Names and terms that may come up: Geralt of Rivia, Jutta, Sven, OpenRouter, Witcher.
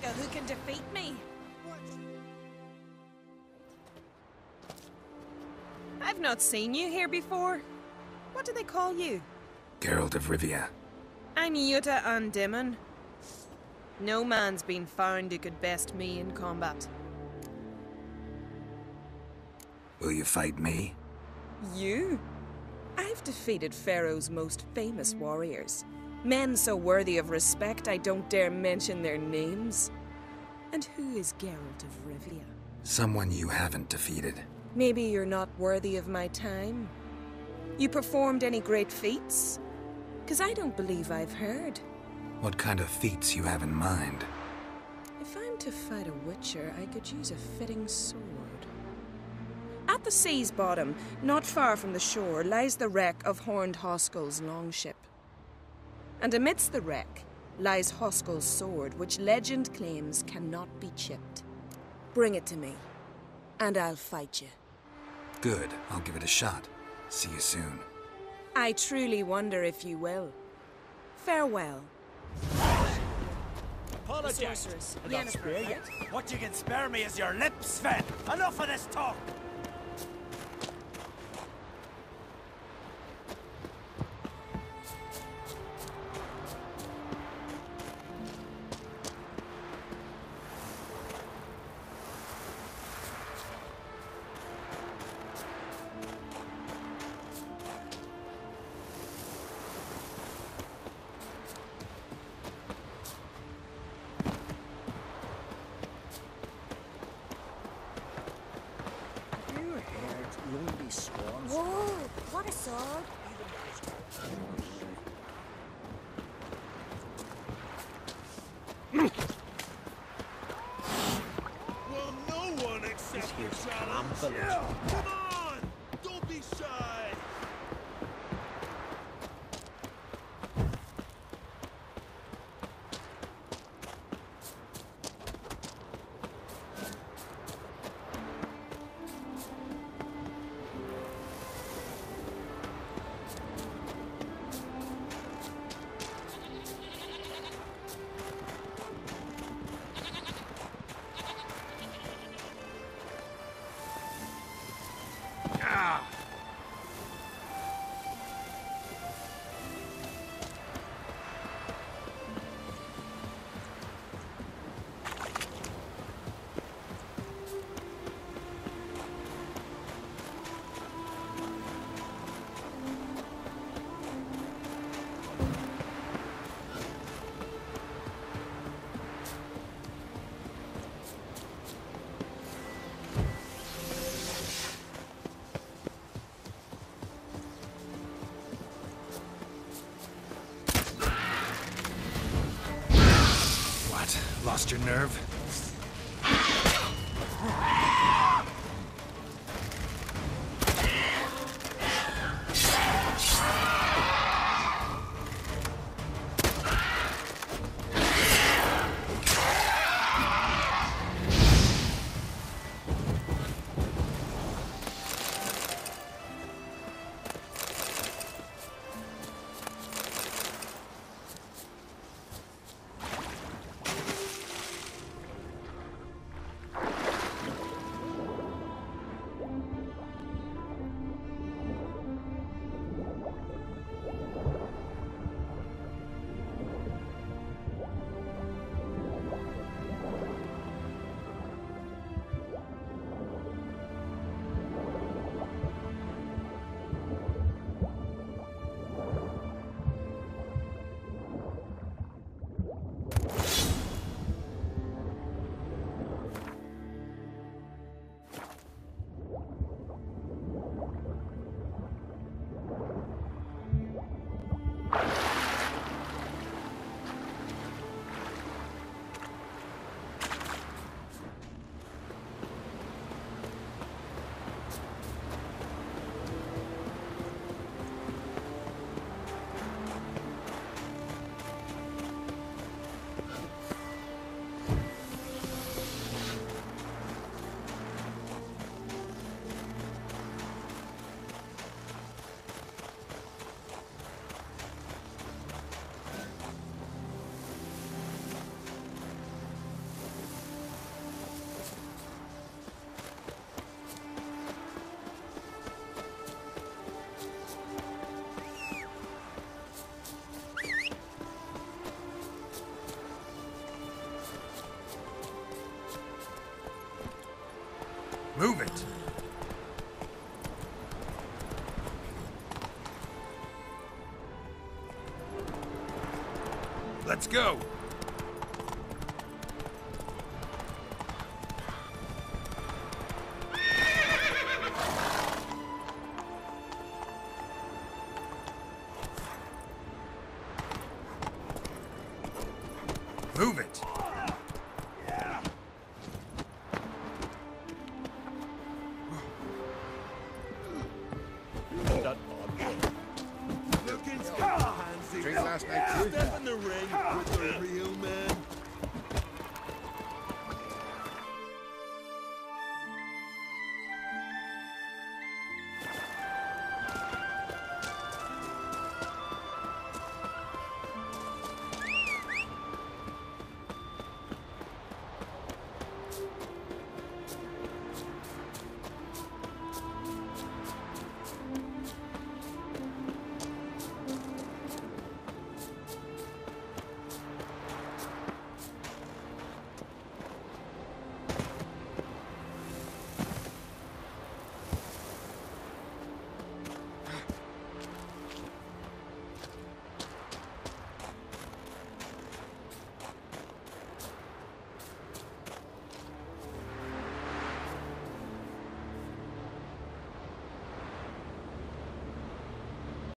dagger who can defeat me. I've not seen you here before. What do they call you? Geralt of Rivia. I'm Jutta and Dimon. No man's been found who could best me in combat. Will you fight me? You? I've defeated Pharaoh's most famous warriors. Men so worthy of respect I don't dare mention their names. And who is Geralt of Rivia? Someone you haven't defeated. Maybe you're not worthy of my time. You performed any great feats? 'Cause I don't believe I've heard. What kind of feats you have in mind? If I'm to fight a Witcher, I could use a fitting sword. At the sea's bottom, not far from the shore, lies the wreck of Horned Hoskell's longship. And amidst the wreck lies Hoskell's sword, which legend claims cannot be chipped. Bring it to me, and I'll fight you. Good. I'll give it a shot. See you soon. I truly wonder if you will. Farewell. Apologize. Enough spare yet. What you can spare me is your lips, Sven. Enough of this talk. Yeah, come on! Don't be shy! Lost your nerve? Move it. Let's go. Move it. Yeah. Drink last night too.